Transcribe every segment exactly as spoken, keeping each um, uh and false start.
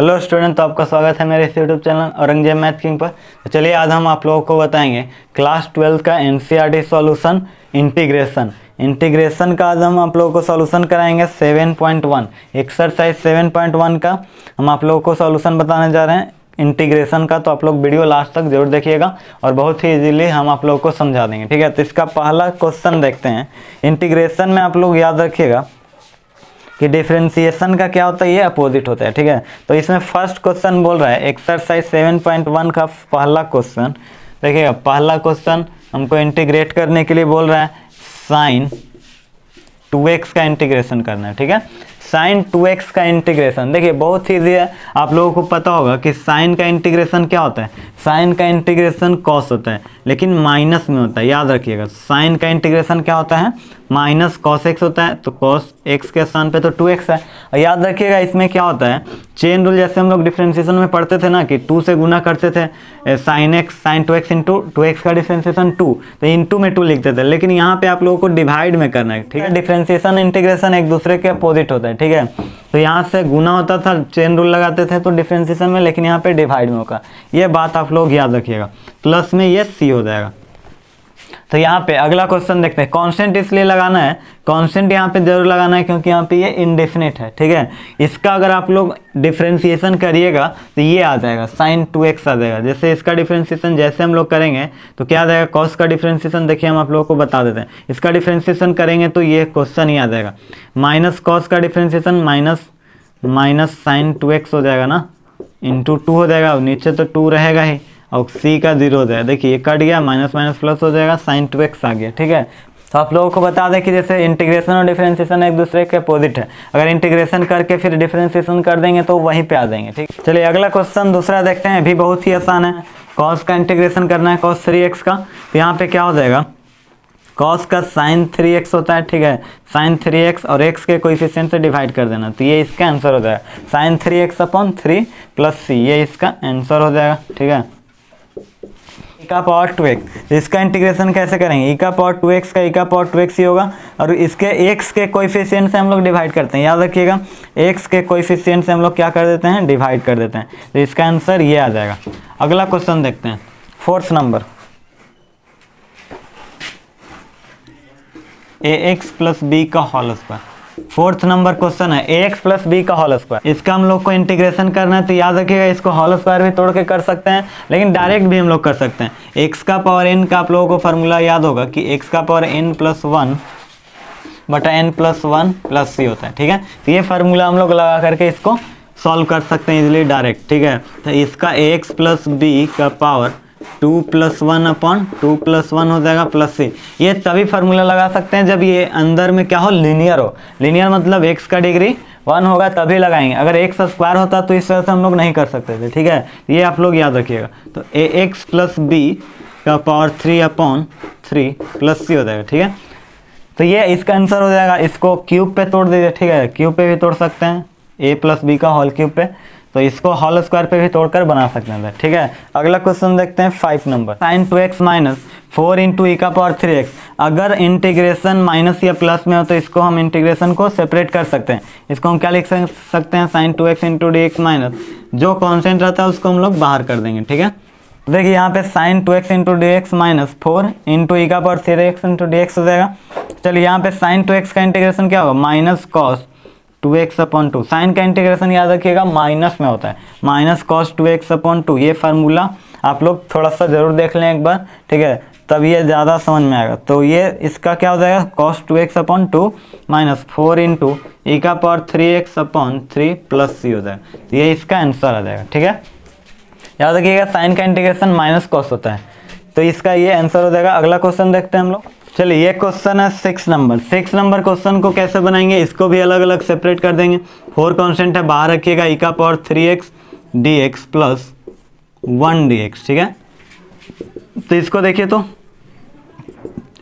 Hello student, तो आपका स्वागत है मेरे इस YouTube channel Aurangzeb maths king पर। तो चलिए आज हम आप लोगों को बताएंगे क्लास ट्वेल्थ का एनसीईआरटी सॉल्यूशन इंटीग्रेशन। इंटीग्रेशन का आज हम आप लोगों को सॉल्यूशन कराएंगे seven point one, exercise seven point one का हम आप लोगों को सॉल्यूशन बताने जा रहे हैं इंटीग्रेशन का। तो आप लोग वीडियो लास्ट तक जरूर देखिएगा और बहुत ही इजीली हम आप लोगों को समझा देंगे, ठीक है। तो इसका पहला क्वेश्चन देखते हैं। इंटीग्रेशन में आप लोग याद रखिएगा कि डिफरेंशिएशन का क्या होता है, ये अपोजिट होता है, ठीक है। तो इसमें फर्स्ट क्वेश्चन बोल रहा है एक्सरसाइज सेवन पॉइंट वन का पहला क्वेश्चन देखिएगा। पहला क्वेश्चन हमको इंटीग्रेट करने के लिए बोल रहा है साइन टू एक्स का इंटीग्रेशन करना है, ठीक है। साइन टू एक्स का इंटीग्रेशन देखिए बहुत ईजी है। आप लोगों को पता होगा कि साइन का इंटीग्रेशन क्या होता है। साइन का इंटीग्रेशन कॉस होता है, लेकिन माइनस में होता है, याद रखिएगा। साइन का इंटीग्रेशन क्या होता है, माइनस कॉस एक्स होता है। तो कॉस एक्स के स्थान पे तो टू एक्स है। और याद रखिएगा इसमें क्या होता है, चेन रूल, जैसे हम लोग डिफ्रेंसिएशन में पढ़ते थे ना कि टू से गुना करते थे sine x, sine two x into two x का डिफ्रेंसिएशन टू, तो इंटू में टू लिखते थे। लेकिन यहाँ पे आप लोगों को डिवाइड में करना है, ठीक है। डिफ्रेंसिएशन इंटीग्रेशन एक दूसरे के अपोजिट होता है, ठीक है। तो यहाँ से गुना होता था, चेन रूल लगाते थे तो डिफ्रेंसिएशन में, लेकिन यहाँ पे डिवाइड में होगा। ये बात आप लोग याद रखिएगा। प्लस में ये सी हो जाएगा। तो यहाँ पे अगला क्वेश्चन देखते हैं। कांस्टेंट इसलिए लगाना है, कांस्टेंट यहाँ पे जरूर लगाना है क्योंकि यहाँ पे ये इनडिफिनिट है, ठीक है। इसका अगर आप लोग डिफरेंशिएशन करिएगा तो ये आ जाएगा साइन टू एक्स आ जाएगा। जैसे इसका डिफरेंशिएशन जैसे हम लोग करेंगे तो क्या आ जाएगा, कॉस का डिफरेंशिएशन देखिए हम आप लोगों को बता देते हैं। इसका डिफरेंशिएशन करेंगे तो ये क्वेश्चन ही आ जाएगा। माइनस कॉस का differentiation minus minus sine two x हो जाएगा ना, इंटू टू हो जाएगा। नीचे तो टू रहेगा ही, और सी का जीरो हो जाएगा। देखिए ये कट गया, माइनस माइनस प्लस हो जाएगा, साइन टू एक्स आ गया, ठीक है। तो आप लोगों को बता दें कि जैसे इंटीग्रेशन और डिफरेंशिएशन एक दूसरे के अपोजिट है। अगर इंटीग्रेशन करके फिर डिफरेंशिएशन कर देंगे तो वहीं पे आ जाएंगे, ठीक। चलिए अगला क्वेश्चन दूसरा देखते हैं, भी बहुत ही आसान है। कॉस का इंटीग्रेशन करना है कॉस थ्री एक्स का। तो यहाँ पे क्या हो जाएगा, कॉस का साइन थ्री एक्स होता है, ठीक है। साइन थ्री एक्स और एक्स के कोएफिशिएंट से डिवाइड कर देना, तो ये इसका आंसर हो जाएगा sine three x upon three plus C, ये इसका आंसर हो जाएगा, ठीक है। ई का पावर टू एक्स, इसका इंटीग्रेशन कैसे करेंगे, ई का पावर टू एक्स का ई का पावर टू एक्स ही होगा। और इसके एक्स के कोएफिशिएंट से हम लोग डिवाइड करते हैं, याद रखिएगा। एक्स के कोएफिशिएंट से हम लोग क्या कर देते हैं, डिवाइड कर देते हैं। तो इसका आंसर ये आ जाएगा। अगला क्वेश्चन देखते हैं, fourth number. A x plus b का whole square, fourth number question है। ए एक्स प्लस बी का होल स्क्वायर, इसका हम लोग को इंटीग्रेशन करना है। तो याद रखिएगा इसको होल स्क्वायर भी तोड़ के कर सकते हैं, लेकिन डायरेक्ट भी हम लोग कर सकते हैं। एक्स का पावर एन का आप लोगों को फार्मूला याद होगा कि एक्स का पावर एन प्लस वन बटा n plus one plus C होता है, ठीक है। तो ये फार्मूला हम लोग लगा करके इसको सॉल्व कर सकते हैं इजिली डायरेक्ट, ठीक है। तो इसका ए एक्स प्लस बी का power two plus one upon two plus one हो जाएगा प्लस सी। ये तभी फार्मूला लगा सकते हैं जब ये अंदर में क्या हो, लीनियर हो। लीनियर मतलब एक्स का डिग्री वन होगा तभी लगाएंगे। अगर एक्स स्क्वायर होता तो इस तरह से हम लोग नहीं कर सकते थे, ठीक है। ये आप लोग याद रखिएगा। तो ए एक्स प्लस बी का power three upon three plus सी हो जाएगा, ठीक है। तो ये इसका आंसर हो जाएगा। इसको क्यूब पे तोड़ दीजिए, ठीक है। क्यूब पे भी तोड़ सकते हैं, ए प्लस बी का होल क्यूब पे। तो इसको होल स्क्वायर पे भी तोड़कर बना सकते हैं, ठीक है। अगला क्वेश्चन देखते हैं, five number. Sine two x minus four into e का पावर थ्री एक्स। अगर इंटीग्रेशन माइनस या प्लस में हो तो इसको हम इंटीग्रेशन को सेपरेट कर सकते हैं। इसको हम क्या लिख सकते हैं, sine two x into d x minus, जो कॉन्स्टेंट रहता है उसको हम लोग बाहर कर देंगे, ठीक है। देखिए यहाँ पे sine two x into d x minus four into e का power three x into d x हो जाएगा। चलिए यहाँ पे साइन टू एक्स का इंटीग्रेशन क्या होगा, minus cos two x upon two. Sine का इंटीग्रेशन याद रखिएगा माइनस में होता है, minus cos two x upon two. ये फार्मूला आप लोग थोड़ा सा जरूर देख लें एक बार, ठीक है, तब ये ज़्यादा समझ में आएगा। तो ये इसका क्या हो जाएगा, cos two x upon two minus four into e का power three x upon three plus सी हो जाएगा। तो ये इसका आंसर आ जाएगा, ठीक है। याद रखिएगा साइन का इंटीग्रेशन माइनस कॉस होता है, तो इसका ये आंसर हो जाएगा। अगला क्वेश्चन देखते हैं हम लोग। चलिए ये क्वेश्चन है six number. Six number question को कैसे बनाएंगे, इसको भी अलग अलग सेपरेट कर देंगे। फोर कांस्टेंट है बाहर रखिएगा, ई का power three x d x plus one d x, ठीक है। तो इसको देखिए, तो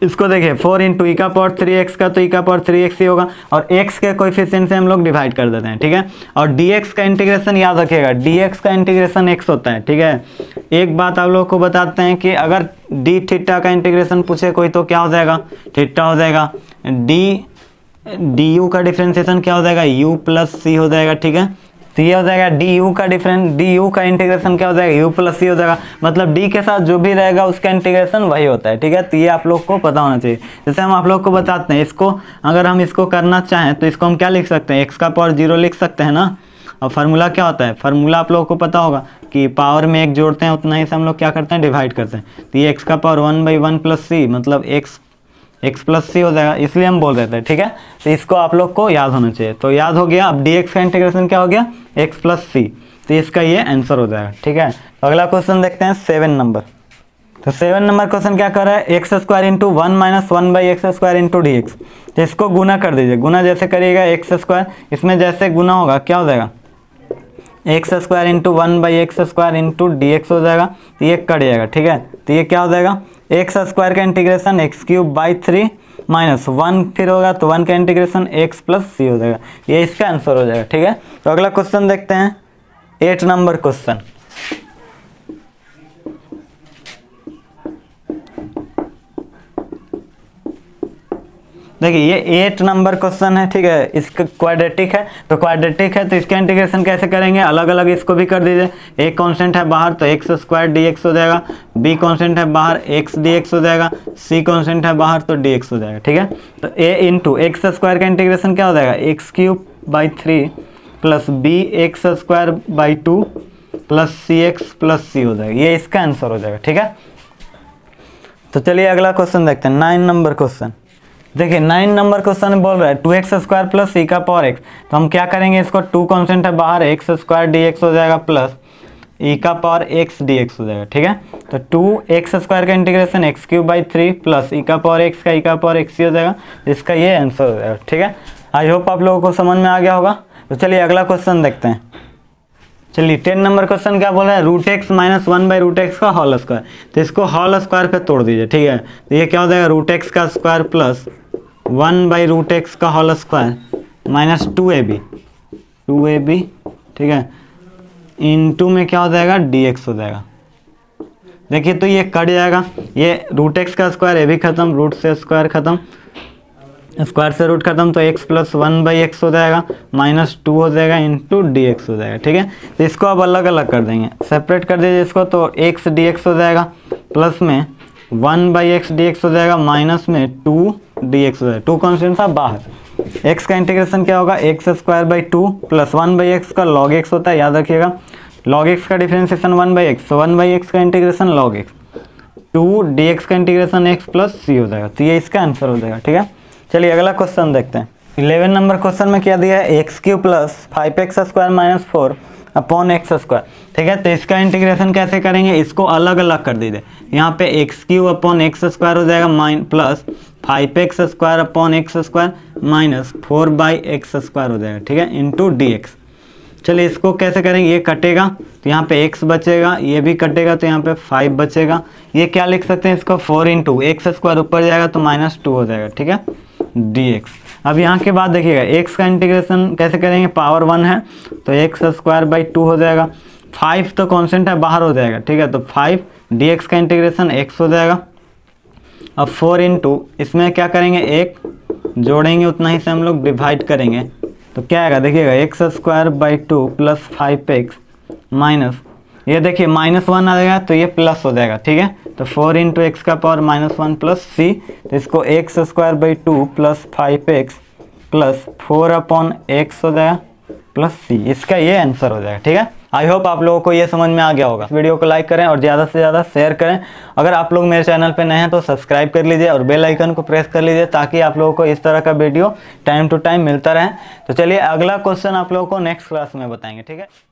इसको देखिए फोर इंटू ई का पावर थ्री एक्स का, तो ई का पावर थ्री एक्स ही होगा। और एक्स के कोएफिशिएंट से हम लोग डिवाइड कर देते हैं, ठीक है। और डी एक्स का इंटीग्रेशन याद रखिएगा, डी एक्स का इंटीग्रेशन एक्स होता है, ठीक है। एक बात आप लोगों को बताते हैं कि अगर डी थीटा का इंटीग्रेशन पूछे कोई तो क्या हो जाएगा, थीटा हो जाएगा। डी डी यू का डिफरेंशिएशन क्या हो जाएगा, यू प्लस सी हो जाएगा, ठीक है। तो ये हो जाएगा डी यू का डिफरेंस, डी यू का इंटीग्रेशन क्या हो जाएगा यू प्लस सी हो जाएगा, मतलब डी के साथ जो भी रहेगा उसका इंटीग्रेशन वही होता है। ठीक है, तो ये आप लोग को पता होना चाहिए। जैसे हम आप लोग को बताते हैं इसको, अगर हम इसको करना चाहें तो इसको हम क्या लिख सकते हैं, एक्स का पावर जीरो लिख सकते हैं ना। और फार्मूला क्या होता है, फार्मूला आप लोगों को पता होगा कि पावर में एक जोड़ते हैं उतना ही से हम लोग क्या करते हैं डिवाइड करते हैं। तो ये एक्स का power one by one plus C, मतलब एक्स एक्स प्लस सी हो जाएगा, इसलिए हम बोल देते हैं। ठीक है, तो इसको आप लोग को याद होना चाहिए। तो याद हो गया। अब डी एक्स का इंटीग्रेशन क्या हो गया, एक्स प्लस सी, तो इसका ये आंसर हो जाएगा। ठीक है, तो अगला क्वेश्चन देखते हैं सेवन नंबर। तो सेवन नंबर क्वेश्चन क्या कर रहा है, x square into one minus one by x square into d x. तो इसको गुना कर दीजिए, गुना जैसे करिएगा एक्स स्क्वायर, इसमें जैसे गुना होगा क्या हो जाएगा x square into one by x square into d x हो जाएगा। तो ये कट जाएगा। ठीक है, तो ये क्या हो जाएगा एक्स स्क्वायर का integration x cube by three minus one, फिर होगा तो वन का इंटीग्रेशन एक्स प्लस सी हो जाएगा। ये इसका आंसर हो जाएगा। ठीक है, तो अगला क्वेश्चन देखते हैं एट नंबर क्वेश्चन। देखिए ये एट नंबर क्वेश्चन है। ठीक है, इसका क्वाड्रेटिक है, तो क्वाड्रेटिक है तो इसका इंटीग्रेशन कैसे करेंगे, अलग अलग इसको भी कर दीजिए। ए कांस्टेंट है बाहर तो एक्स स्क्वायर डी एक्स हो जाएगा, बी कांस्टेंट है बाहर एक्स डी एक्स हो जाएगा, सी कांस्टेंट है बाहर तो डी एक्स हो जाएगा। ठीक है, तो ए इंटू एक्स स्क्वायर का इंटीग्रेशन क्या हो जाएगा x cube by three plus b x square by two plus c x plus सी हो जाएगा। ये इसका आंसर हो जाएगा। ठीक है, तो चलिए अगला क्वेश्चन देखते हैं नाइन नंबर क्वेश्चन। देखिए नाइन नंबर क्वेश्चन बोल रहा है two x square plus c का पावर एक्स। तो हम क्या करेंगे, इसको टू कॉन्स्टेंट है बाहर एक्स स्क्वायर डी एक्स हो जाएगा प्लस ई का पावर एक्स डी एक्स हो जाएगा। ठीक है, तो टू एक्स स्क्वायर का integration x cube by three plus e का पावर एक्स का ई का पावर एक्स ही हो जाएगा। इसका ये आंसर हो जाएगा। ठीक है, आई होप आप लोगों को समझ में आ गया होगा। तो चलिए अगला क्वेश्चन देखते हैं। चलिए टेन नंबर क्वेश्चन क्या बोल रहा है root x minus one by root x का होल स्क्वायर। तो इसको होल स्क्वायर पे तोड़ दीजिए। ठीक है, तो ये क्या हो जाएगा रूट एक्स का square plus one by root x का whole square minus two a b two a b ठीक है, इन टू में क्या हो जाएगा डी एक्स हो जाएगा। देखिए तो ये कट जाएगा, ये रूट एक्स का स्क्वायर ए भी खत्म, रूट से स्क्वायर खत्म, स्क्वायर से रूट खत्म, तो x plus one by x हो जाएगा माइनस टू हो जाएगा इंटू डी एक्स हो जाएगा। ठीक है, तो इसको अब अलग अलग कर देंगे, सेपरेट कर दीजिए इसको। तो x डी एक्स हो जाएगा प्लस में one by x d x हो जाएगा माइनस में टू डी एक्स हो जाएगा, टू कॉन्स्टेंट था बाहर। x का इंटीग्रेशन क्या होगा x square by two plus one by x का लॉग एक्स होता है, याद रखिएगा लॉग एक्स का differentiation one by x, one by x का integration log x, two d x का इंटीग्रेशन एक्स प्लस सी हो जाएगा। तो ये इसका आंसर हो जाएगा। ठीक है, चलिए अगला क्वेश्चन देखते हैं। इलेवन नंबर क्वेश्चन में क्या दिया है x cube plus five x square minus four upon x square. ठीक है, तो इसका इंटीग्रेशन कैसे करेंगे, इसको अलग अलग कर दीजिए। यहाँ पे x cube upon x square हो जाएगा माइन plus five x square upon x square minus four by x square हो जाएगा। ठीक है, इंटू डी एक्स। चलिए इसको कैसे करेंगे, ये कटेगा तो यहाँ पे x बचेगा, ये भी कटेगा तो यहाँ पे फाइव बचेगा। ये क्या लिख सकते हैं इसको फोर इंटू एक्स स्क्वायर ऊपर जाएगा तो माइनस टू हो जाएगा। ठीक है, dx। अब यहाँ के बाद देखिएगा x का इंटीग्रेशन कैसे करेंगे, पावर वन है तो एक्स स्क्वायर बाई टू हो जाएगा, फाइव तो कॉन्स्टेंट है बाहर हो जाएगा। ठीक है, तो फाइव dx का इंटीग्रेशन x हो जाएगा। अब फोर इंटू इसमें क्या करेंगे एक जोड़ेंगे उतना ही से हम लोग डिवाइड करेंगे, तो क्या आएगा देखिएगा x square by two plus five x minus, ये देखिए माइनस वन आ जाएगा तो ये प्लस हो जाएगा। ठीक है, तो फोर इंटू एक्स का power minus one plus c, तो इसको x square by two plus five x plus four upon x हो जाएगा प्लस सी। इसका ये आंसर हो जाएगा। ठीक है, आई होप आप लोगों को ये समझ में आ गया होगा। वीडियो को लाइक करें और ज़्यादा से ज़्यादा शेयर करें। अगर आप लोग मेरे चैनल पर नए हैं तो सब्सक्राइब कर लीजिए और बेल आइकन को प्रेस कर लीजिए ताकि आप लोगों को इस तरह का वीडियो टाइम टू टाइम मिलता रहे। तो चलिए अगला क्वेश्चन आप लोगों को नेक्स्ट क्लास में बताएंगे। ठीक है।